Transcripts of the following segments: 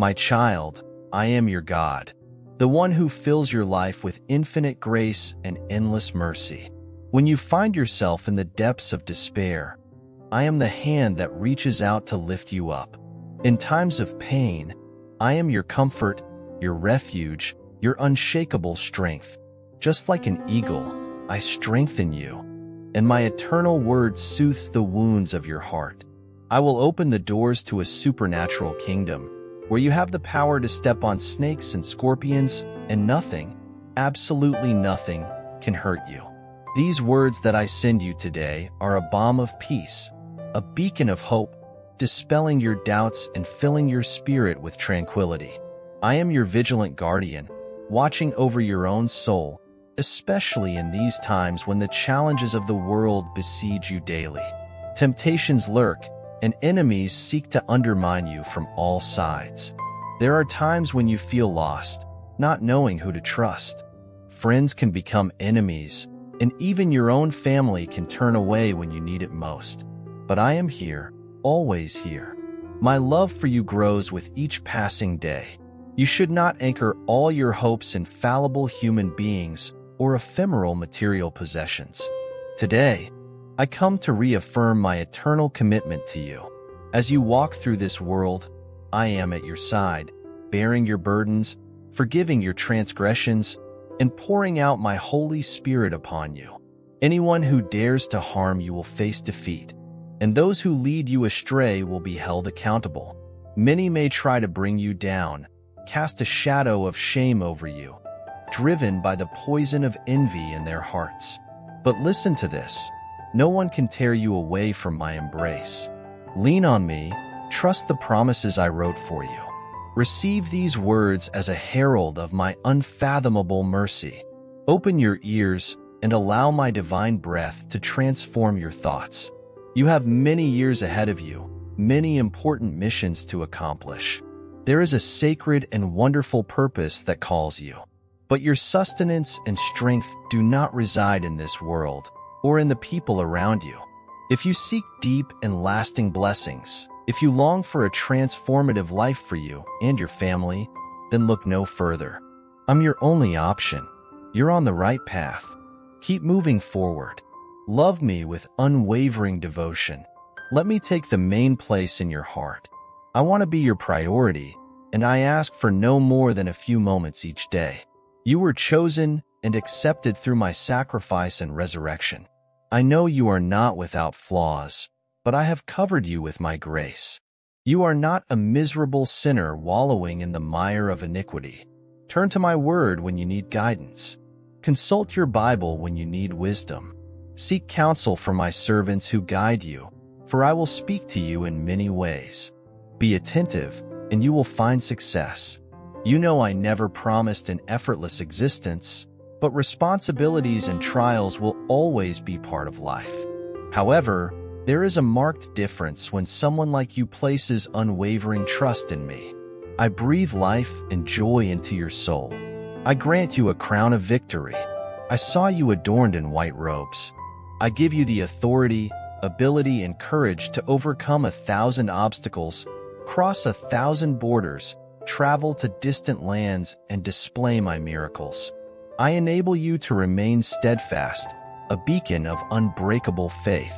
My child, I am your God, the one who fills your life with infinite grace and endless mercy. When you find yourself in the depths of despair, I am the hand that reaches out to lift you up. In times of pain, I am your comfort, your refuge, your unshakable strength. Just like an eagle, I strengthen you, and my eternal word soothes the wounds of your heart. I will open the doors to a supernatural kingdom, where you have the power to step on snakes and scorpions, and nothing, absolutely nothing, can hurt you. These words that I send you today are a balm of peace, a beacon of hope, dispelling your doubts and filling your spirit with tranquility. I am your vigilant guardian, watching over your own soul, especially in these times when the challenges of the world besiege you daily. Temptations lurk, and enemies seek to undermine you from all sides. There are times when you feel lost, not knowing who to trust. Friends can become enemies, and even your own family can turn away when you need it most. But I am here, always here. My love for you grows with each passing day. You should not anchor all your hopes in fallible human beings or ephemeral material possessions. Today, I come to reaffirm my eternal commitment to you. As you walk through this world, I am at your side, bearing your burdens, forgiving your transgressions, and pouring out my Holy Spirit upon you. Anyone who dares to harm you will face defeat, and those who lead you astray will be held accountable. Many may try to bring you down, cast a shadow of shame over you, driven by the poison of envy in their hearts. But listen to this. No one can tear you away from my embrace. Lean on me, trust the promises I wrote for you. Receive these words as a herald of my unfathomable mercy. Open your ears and allow my divine breath to transform your thoughts. You have many years ahead of you, many important missions to accomplish. There is a sacred and wonderful purpose that calls you. But your sustenance and strength do not reside in this world, or in the people around you. If you seek deep and lasting blessings, if you long for a transformative life for you and your family, then look no further. I'm your only option. You're on the right path. Keep moving forward. Love me with unwavering devotion. Let me take the main place in your heart. I want to be your priority, and I ask for no more than a few moments each day. You were chosen and accepted through my sacrifice and resurrection. I know you are not without flaws, but I have covered you with my grace. You are not a miserable sinner wallowing in the mire of iniquity. Turn to my word when you need guidance. Consult your Bible when you need wisdom. Seek counsel from my servants who guide you, for I will speak to you in many ways. Be attentive, and you will find success. You know I never promised an effortless existence, but responsibilities and trials will always be part of life. However, there is a marked difference when someone like you places unwavering trust in me. I breathe life and joy into your soul. I grant you a crown of victory. I saw you adorned in white robes. I give you the authority, ability, and courage to overcome 1,000 obstacles, cross 1,000 borders, travel to distant lands, and display my miracles. I enable you to remain steadfast, a beacon of unbreakable faith,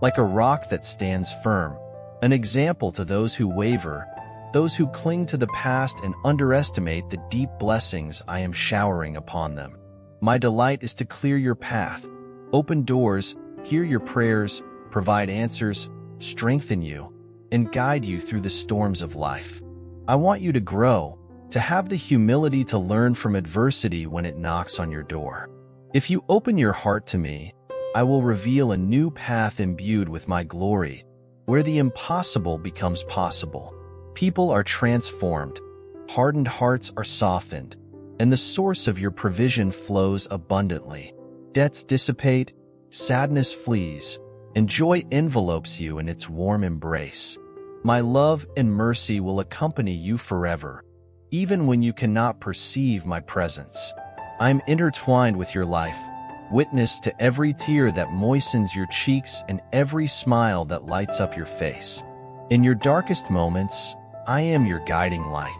like a rock that stands firm, an example to those who waver, those who cling to the past and underestimate the deep blessings I am showering upon them. My delight is to clear your path, open doors, hear your prayers, provide answers, strengthen you, and guide you through the storms of life. I want you to grow, to have the humility to learn from adversity when it knocks on your door. If you open your heart to me, I will reveal a new path imbued with my glory, where the impossible becomes possible. People are transformed, hardened hearts are softened, and the source of your provision flows abundantly. Debts dissipate, sadness flees, and joy envelopes you in its warm embrace. My love and mercy will accompany you forever, even when you cannot perceive my presence. I am intertwined with your life, witness to every tear that moistens your cheeks and every smile that lights up your face. In your darkest moments, I am your guiding light.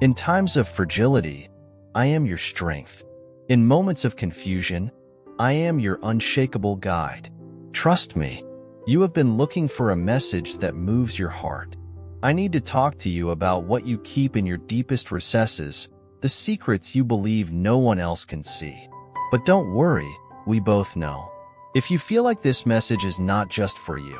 In times of fragility, I am your strength. In moments of confusion, I am your unshakable guide. Trust me, you have been looking for a message that moves your heart. I need to talk to you about what you keep in your deepest recesses, the secrets you believe no one else can see. But don't worry, we both know. If you feel like this message is not just for you,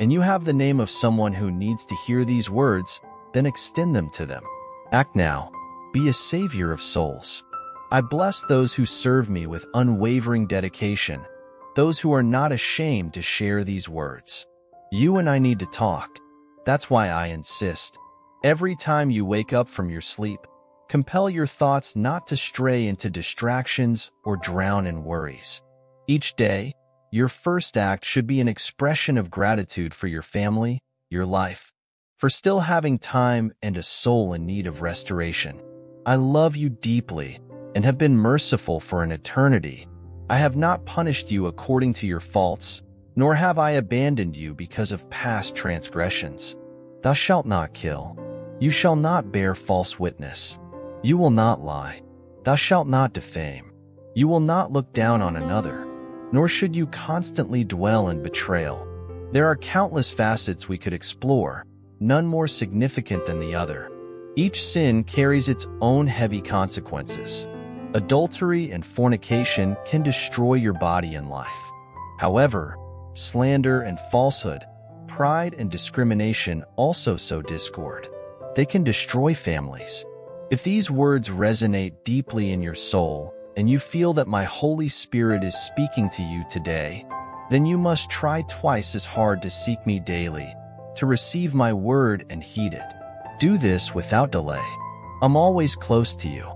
and you have the name of someone who needs to hear these words, then extend them to them. Act now. Be a savior of souls. I bless those who serve me with unwavering dedication, those who are not ashamed to share these words. You and I need to talk. That's why I insist. Every time you wake up from your sleep, compel your thoughts not to stray into distractions or drown in worries. Each day, your first act should be an expression of gratitude for your family, your life, for still having time and a soul in need of restoration. I love you deeply and have been merciful for an eternity. I have not punished you according to your faults, nor have I abandoned you because of past transgressions. Thou shalt not kill. You shall not bear false witness. You will not lie. Thou shalt not defame. You will not look down on another, nor should you constantly dwell in betrayal. There are countless facets we could explore, none more significant than the other. Each sin carries its own heavy consequences. Adultery and fornication can destroy your body and life. However, slander and falsehood, pride and discrimination also sow discord. They can destroy families. If these words resonate deeply in your soul, and you feel that my Holy Spirit is speaking to you today, then you must try twice as hard to seek me daily, to receive my word and heed it. Do this without delay. I'm always close to you.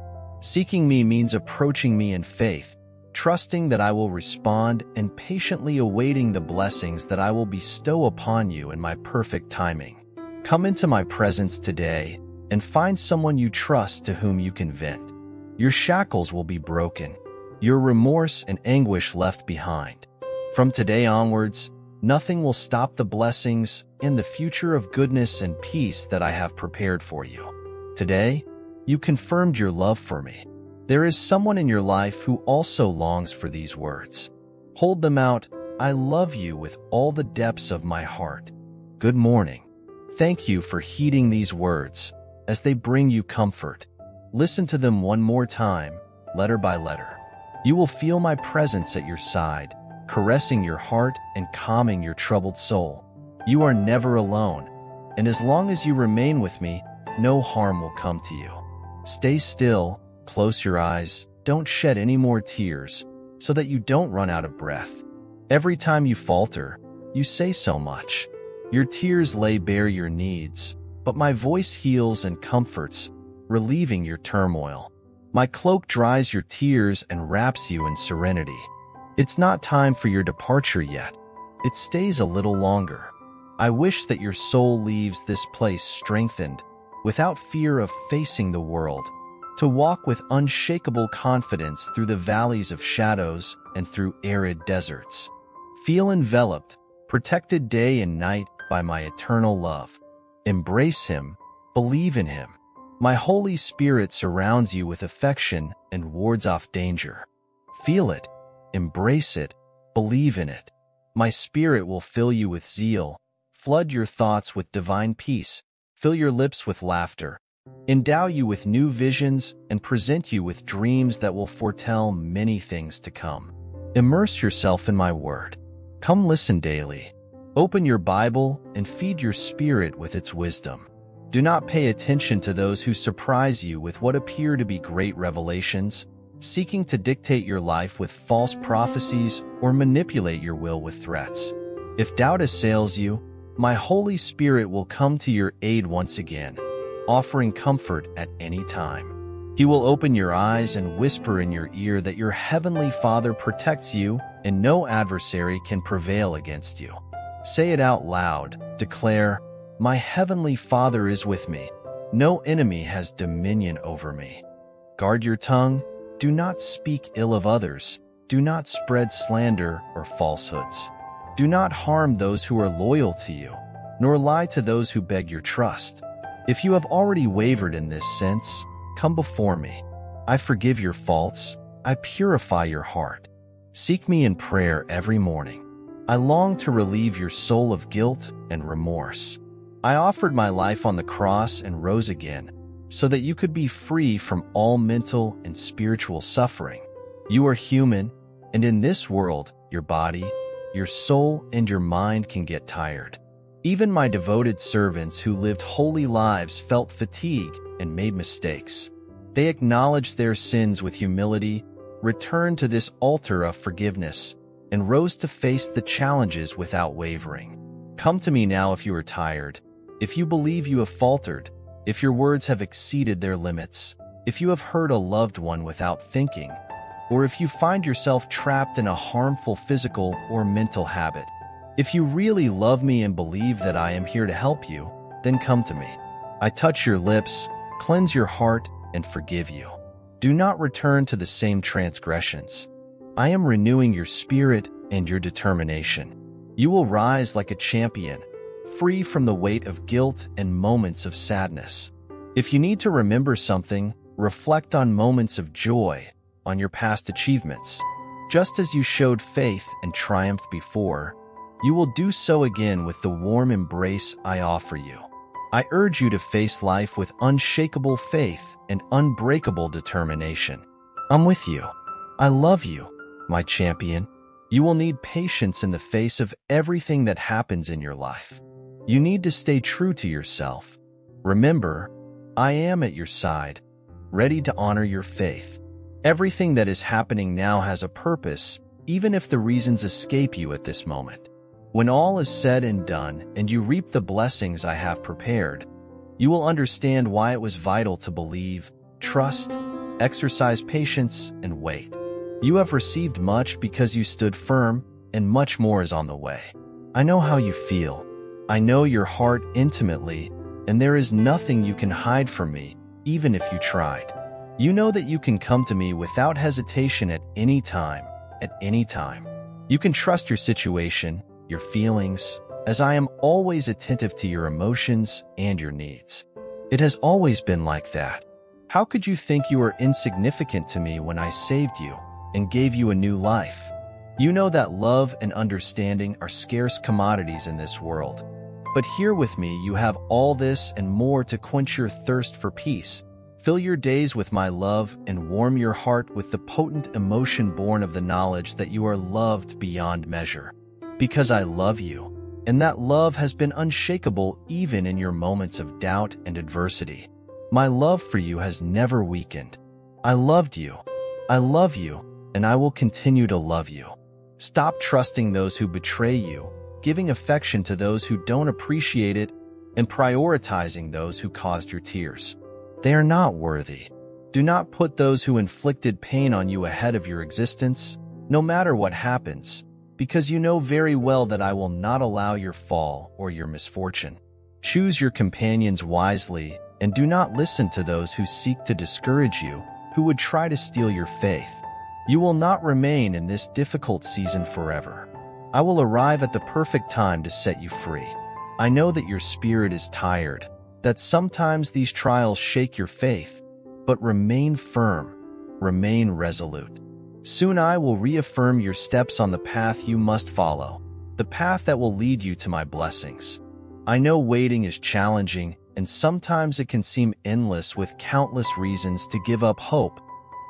Seeking me means approaching me in faith, trusting that I will respond and patiently awaiting the blessings that I will bestow upon you in my perfect timing. Come into my presence today and find someone you trust to whom you can vent. Your shackles will be broken, your remorse and anguish left behind. From today onwards, nothing will stop the blessings and the future of goodness and peace that I have prepared for you. Today, you confirmed your love for me. There is someone in your life who also longs for these words. Hold them out. I love you with all the depths of my heart. Good morning. Thank you for heeding these words, as they bring you comfort. Listen to them one more time, letter by letter. You will feel my presence at your side, caressing your heart and calming your troubled soul. You are never alone, and as long as you remain with me, no harm will come to you. Stay still, close your eyes, don't shed any more tears, so that you don't run out of breath. Every time you falter, you say so much. Your tears lay bare your needs, but my voice heals and comforts, relieving your turmoil. My cloak dries your tears and wraps you in serenity. It's not time for your departure yet. It stays a little longer. I wish that your soul leaves this place strengthened, without fear of facing the world, to walk with unshakable confidence through the valleys of shadows and through arid deserts. Feel enveloped, protected day and night by my eternal love. Embrace him, believe in him. My Holy Spirit surrounds you with affection and wards off danger. Feel it, embrace it, believe in it. My Spirit will fill you with zeal, flood your thoughts with divine peace, fill your lips with laughter, endow you with new visions, and present you with dreams that will foretell many things to come. Immerse yourself in my word. Come listen daily. Open your Bible and feed your spirit with its wisdom. Do not pay attention to those who surprise you with what appear to be great revelations, seeking to dictate your life with false prophecies or manipulate your will with threats. If doubt assails you, my Holy Spirit will come to your aid once again, offering comfort at any time. He will open your eyes and whisper in your ear that your heavenly Father protects you and no adversary can prevail against you. Say it out loud, declare, "My heavenly Father is with me. No enemy has dominion over me." Guard your tongue. Do not speak ill of others. Do not spread slander or falsehoods. Do not harm those who are loyal to you, nor lie to those who beg your trust. If you have already wavered in this sense, come before me. I forgive your faults. I purify your heart. Seek me in prayer every morning. I long to relieve your soul of guilt and remorse. I offered my life on the cross and rose again, so that you could be free from all mental and spiritual suffering. You are human, and in this world, your body, your soul, and your mind can get tired. Even my devoted servants who lived holy lives felt fatigue and made mistakes. They acknowledged their sins with humility, returned to this altar of forgiveness, and rose to face the challenges without wavering. Come to me now if you are tired, if you believe you have faltered, if your words have exceeded their limits, if you have hurt a loved one without thinking, or if you find yourself trapped in a harmful physical or mental habit. If you really love me and believe that I am here to help you, then come to me. I touch your lips, cleanse your heart, and forgive you. Do not return to the same transgressions. I am renewing your spirit and your determination. You will rise like a champion, free from the weight of guilt and moments of sadness. If you need to remember something, reflect on moments of joy, on your past achievements. Just as you showed faith and triumph before, you will do so again with the warm embrace I offer you. I urge you to face life with unshakable faith and unbreakable determination. I'm with you. I love you, my champion. You will need patience in the face of everything that happens in your life. You need to stay true to yourself. Remember, I am at your side, ready to honor your faith. Everything that is happening now has a purpose, even if the reasons escape you at this moment. When all is said and done and you reap the blessings I have prepared, you will understand why it was vital to believe, trust, exercise patience, and wait. You have received much because you stood firm, and much more is on the way. I know how you feel. I know your heart intimately, and there is nothing you can hide from me, even if you tried. You know that you can come to me without hesitation at any time, You can trust your situation, your feelings, as I am always attentive to your emotions and your needs. It has always been like that. How could you think you were insignificant to me when I saved you and gave you a new life? You know that love and understanding are scarce commodities in this world. But here with me you have all this and more to quench your thirst for peace. Fill your days with my love and warm your heart with the potent emotion born of the knowledge that you are loved beyond measure. Because I love you, and that love has been unshakable even in your moments of doubt and adversity. My love for you has never weakened. I loved you. I love you, and I will continue to love you. Stop trusting those who betray you, giving affection to those who don't appreciate it, and prioritizing those who caused your tears. They are not worthy. Do not put those who inflicted pain on you ahead of your existence, no matter what happens, because you know very well that I will not allow your fall or your misfortune. Choose your companions wisely, and do not listen to those who seek to discourage you, who would try to steal your faith. You will not remain in this difficult season forever. I will arrive at the perfect time to set you free. I know that your spirit is tired, that sometimes these trials shake your faith, but remain firm, remain resolute. Soon I will reaffirm your steps on the path you must follow, the path that will lead you to my blessings. I know waiting is challenging, and sometimes it can seem endless with countless reasons to give up hope,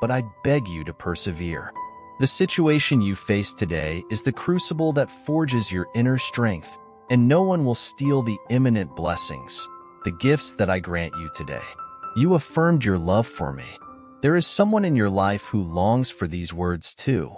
but I beg you to persevere. The situation you face today is the crucible that forges your inner strength, and no one will steal the imminent blessings, the gifts that I grant you today. You affirmed your love for me. There is someone in your life who longs for these words too.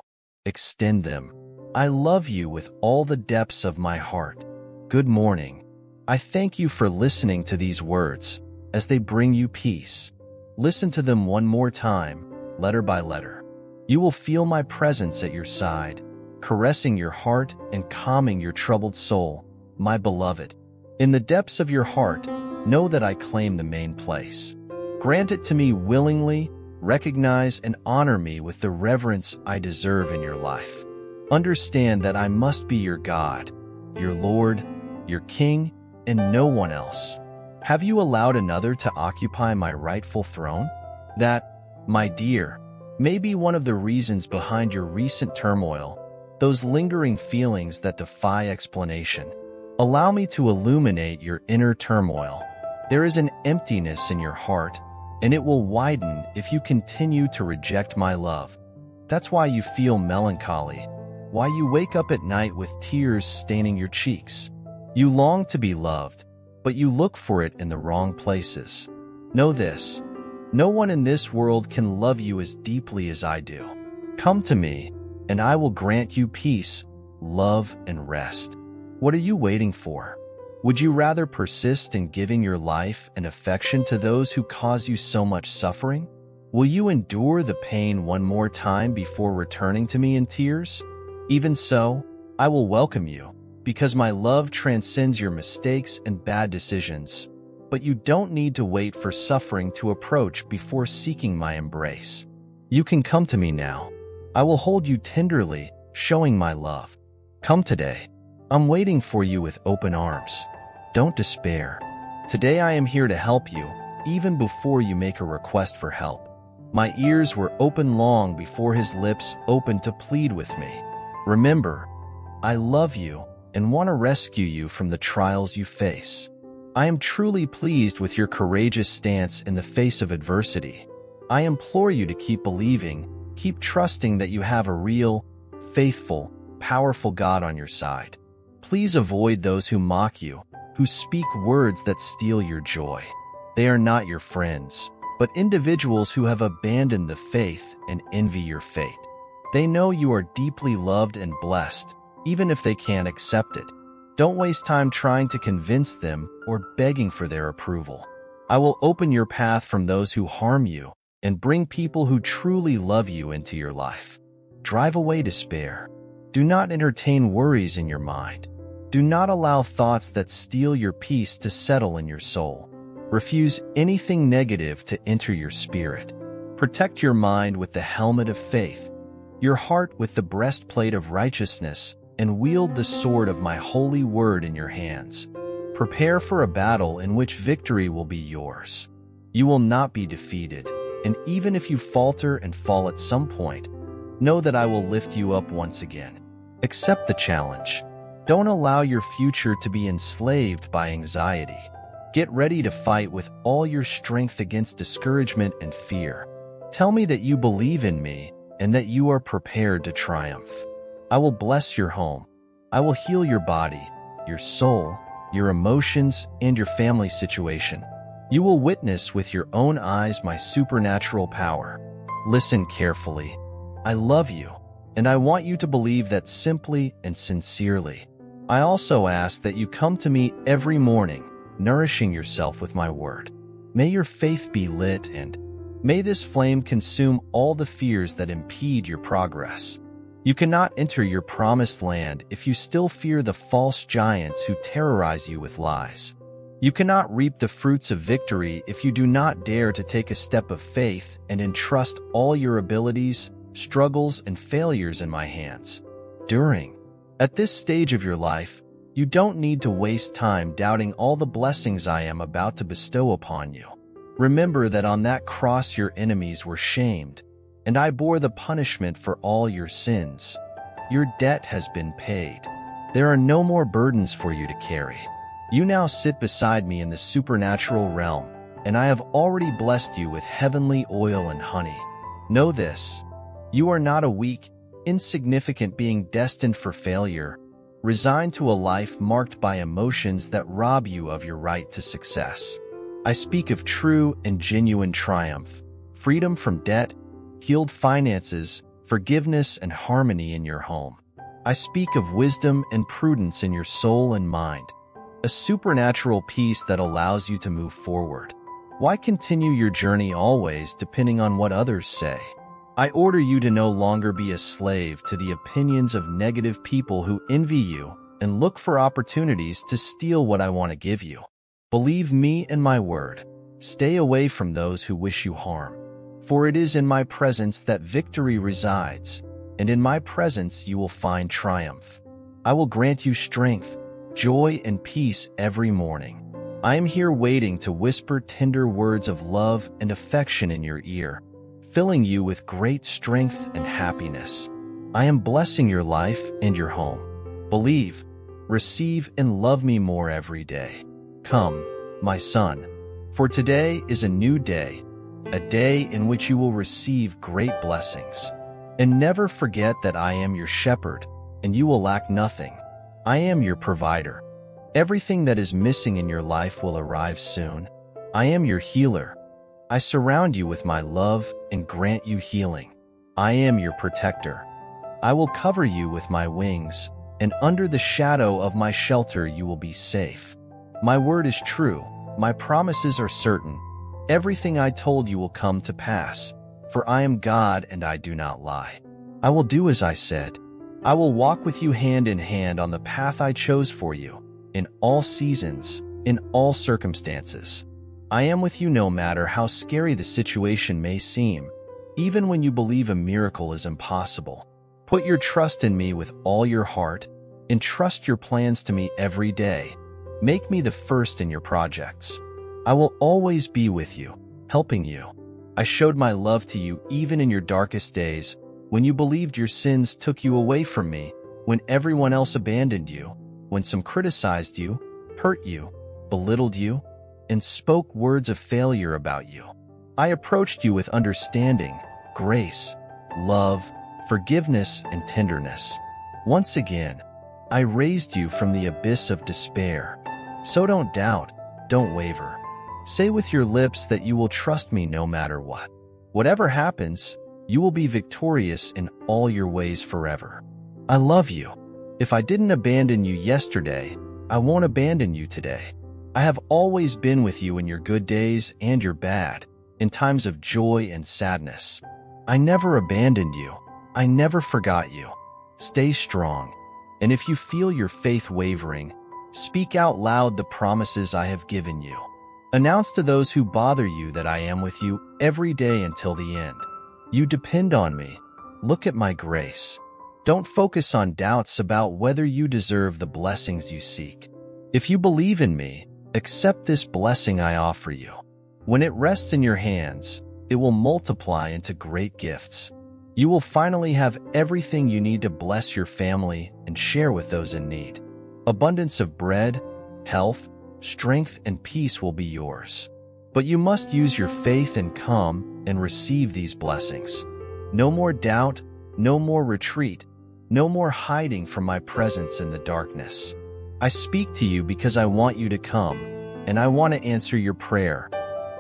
Extend them. I love you with all the depths of my heart. Good morning. I thank you for listening to these words, as they bring you peace. Listen to them one more time, letter by letter. You will feel my presence at your side, caressing your heart and calming your troubled soul, my beloved. In the depths of your heart, know that I claim the main place. Grant it to me willingly. Recognize and honor me with the reverence I deserve in your life. Understand that I must be your God, your Lord, your King, and no one else. Have you allowed another to occupy my rightful throne? That, my dear, may be one of the reasons behind your recent turmoil, those lingering feelings that defy explanation. Allow me to illuminate your inner turmoil. There is an emptiness in your heart, and it will widen if you continue to reject my love. That's why you feel melancholy, why you wake up at night with tears staining your cheeks. You long to be loved, but you look for it in the wrong places. Know this: no one in this world can love you as deeply as I do. Come to me, and I will grant you peace, love, and rest. What are you waiting for? Would you rather persist in giving your life and affection to those who cause you so much suffering? Will you endure the pain one more time before returning to me in tears? Even so, I will welcome you, because my love transcends your mistakes and bad decisions. But you don't need to wait for suffering to approach before seeking my embrace. You can come to me now. I will hold you tenderly, showing my love. Come today. I'm waiting for you with open arms. Don't despair. Today I am here to help you, even before you make a request for help. My ears were open long before his lips opened to plead with me. Remember, I love you and want to rescue you from the trials you face. I am truly pleased with your courageous stance in the face of adversity. I implore you to keep believing, keep trusting that you have a real, faithful, powerful God on your side. Please avoid those who mock you, who speak words that steal your joy. They are not your friends, but individuals who have abandoned the faith and envy your fate. They know you are deeply loved and blessed, even if they can't accept it. Don't waste time trying to convince them or begging for their approval. I will open your path from those who harm you and bring people who truly love you into your life. Drive away despair. Do not entertain worries in your mind. Do not allow thoughts that steal your peace to settle in your soul. Refuse anything negative to enter your spirit. Protect your mind with the helmet of faith, your heart with the breastplate of righteousness, and wield the sword of my holy word in your hands. Prepare for a battle in which victory will be yours. You will not be defeated, and even if you falter and fall at some point, know that I will lift you up once again. Accept the challenge. Don't allow your future to be enslaved by anxiety. Get ready to fight with all your strength against discouragement and fear. Tell me that you believe in me and that you are prepared to triumph. I will bless your home. I will heal your body, your soul, your emotions, and your family situation. You will witness with your own eyes my supernatural power. Listen carefully. I love you, and I want you to believe that simply and sincerely. I also ask that you come to me every morning, nourishing yourself with my word. May your faith be lit, and may this flame consume all the fears that impede your progress. You cannot enter your promised land if you still fear the false giants who terrorize you with lies. You cannot reap the fruits of victory if you do not dare to take a step of faith and entrust all your abilities, struggles, and failures in my hands. At this stage of your life, you don't need to waste time doubting all the blessings I am about to bestow upon you. Remember that on that cross your enemies were shamed, and I bore the punishment for all your sins. Your debt has been paid. There are no more burdens for you to carry. You now sit beside me in the supernatural realm, and I have already blessed you with heavenly oil and honey. Know this: you are not a weak, insignificant being destined for failure, resigned to a life marked by emotions that rob you of your right to success. I speak of true and genuine triumph, freedom from debt, healed finances, forgiveness, and harmony in your home. I speak of wisdom and prudence in your soul and mind, a supernatural peace that allows you to move forward. Why continue your journey always depending on what others say? I order you to no longer be a slave to the opinions of negative people who envy you and look for opportunities to steal what I want to give you. Believe me and my word. Stay away from those who wish you harm. For it is in my presence that victory resides, and in my presence you will find triumph. I will grant you strength, joy, and peace every morning. I am here waiting to whisper tender words of love and affection in your ear, filling you with great strength and happiness. I am blessing your life and your home. Believe, receive, and love me more every day. Come, my son, for today is a new day, a day in which you will receive great blessings. And never forget that I am your shepherd, and you will lack nothing. I am your provider. Everything that is missing in your life will arrive soon. I am your healer. I surround you with my love and grant you healing. I am your protector. I will cover you with my wings, and under the shadow of my shelter you will be safe. My word is true, my promises are certain. Everything I told you will come to pass, for I am God and I do not lie. I will do as I said. I will walk with you hand in hand on the path I chose for you, in all seasons, in all circumstances. I am with you no matter how scary the situation may seem, even when you believe a miracle is impossible. Put your trust in me with all your heart, entrust your plans to me every day. Make me the first in your projects. I will always be with you, helping you. I showed my love to you even in your darkest days, when you believed your sins took you away from me, when everyone else abandoned you, when some criticized you, hurt you, belittled you, and spoke words of failure about you. I approached you with understanding, grace, love, forgiveness, and tenderness. Once again, I raised you from the abyss of despair. So don't doubt, don't waver. Say with your lips that you will trust me no matter what. Whatever happens, you will be victorious in all your ways forever. I love you. If I didn't abandon you yesterday, I won't abandon you today. I have always been with you in your good days and your bad, in times of joy and sadness. I never abandoned you. I never forgot you. Stay strong. And if you feel your faith wavering, speak out loud the promises I have given you. Announce to those who bother you that I am with you every day until the end. You depend on me. Look at my grace. Don't focus on doubts about whether you deserve the blessings you seek. If you believe in me, accept this blessing I offer you. When it rests in your hands, it will multiply into great gifts. You will finally have everything you need to bless your family and share with those in need. Abundance of bread, health, strength, and peace will be yours. But you must use your faith and come and receive these blessings. No more doubt, no more retreat, no more hiding from my presence in the darkness. I speak to you because I want you to come, and I want to answer your prayer.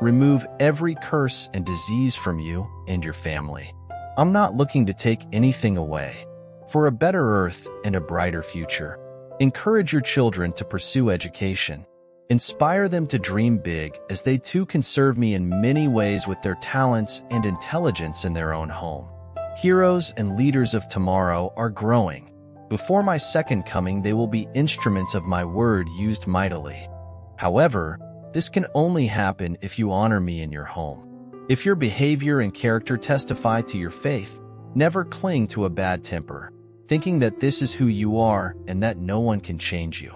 Remove every curse and disease from you and your family. I'm not looking to take anything away. For a better earth and a brighter future, encourage your children to pursue education. Inspire them to dream big, as they too can serve me in many ways with their talents and intelligence in their own home. Heroes and leaders of tomorrow are growing. Before my second coming, they will be instruments of my word used mightily. However, this can only happen if you honor me in your home. If your behavior and character testify to your faith, never cling to a bad temper, thinking that this is who you are and that no one can change you.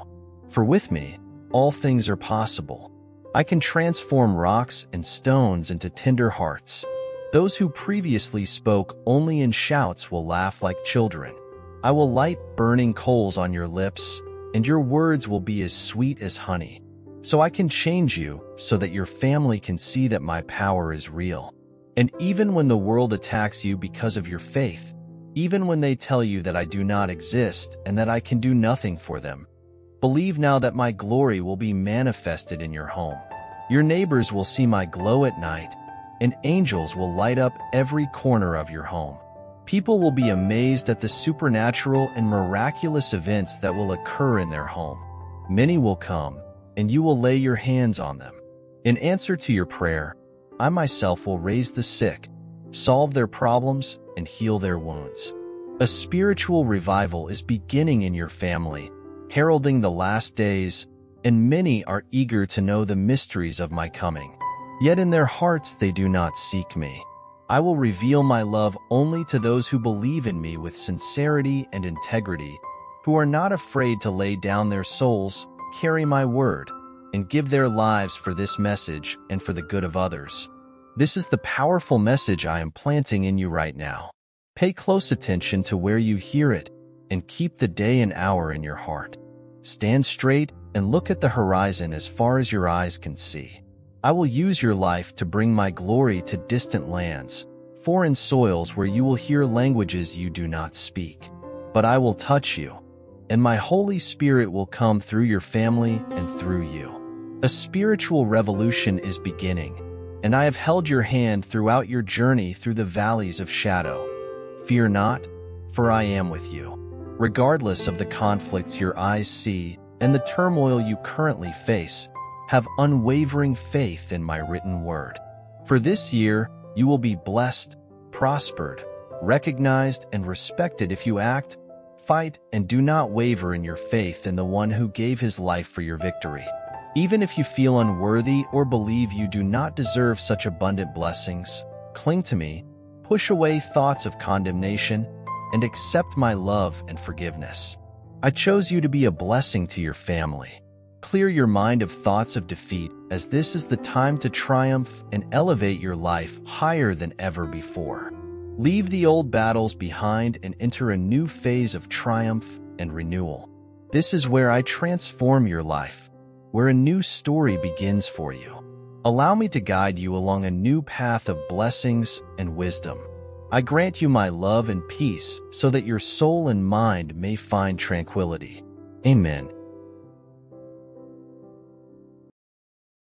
For with me, all things are possible. I can transform rocks and stones into tender hearts. Those who previously spoke only in shouts will laugh like children. I will light burning coals on your lips, and your words will be as sweet as honey. So I can change you so that your family can see that my power is real. And even when the world attacks you because of your faith, even when they tell you that I do not exist and that I can do nothing for them, believe now that my glory will be manifested in your home. Your neighbors will see my glow at night, and angels will light up every corner of your home. People will be amazed at the supernatural and miraculous events that will occur in their home. Many will come, and you will lay your hands on them. In answer to your prayer, I myself will raise the sick, solve their problems, and heal their wounds. A spiritual revival is beginning in your family, heralding the last days, and many are eager to know the mysteries of my coming. Yet in their hearts they do not seek me. I will reveal my love only to those who believe in me with sincerity and integrity, who are not afraid to lay down their souls, carry my word, and give their lives for this message and for the good of others. This is the powerful message I am planting in you right now. Pay close attention to where you hear it, and keep the day and hour in your heart. Stand straight and look at the horizon as far as your eyes can see. I will use your life to bring my glory to distant lands, foreign soils where you will hear languages you do not speak. But I will touch you, and my Holy Spirit will come through your family and through you. A spiritual revolution is beginning, and I have held your hand throughout your journey through the valleys of shadow. Fear not, for I am with you. Regardless of the conflicts your eyes see and the turmoil you currently face, have unwavering faith in my written word. For this year, you will be blessed, prospered, recognized, and respected if you act, fight, and do not waver in your faith in the one who gave his life for your victory. Even if you feel unworthy or believe you do not deserve such abundant blessings, cling to me, push away thoughts of condemnation, and accept my love and forgiveness. I chose you to be a blessing to your family. Clear your mind of thoughts of defeat, as this is the time to triumph and elevate your life higher than ever before. Leave the old battles behind and enter a new phase of triumph and renewal. This is where I transform your life, where a new story begins for you. Allow me to guide you along a new path of blessings and wisdom. I grant you my love and peace so that your soul and mind may find tranquility. Amen.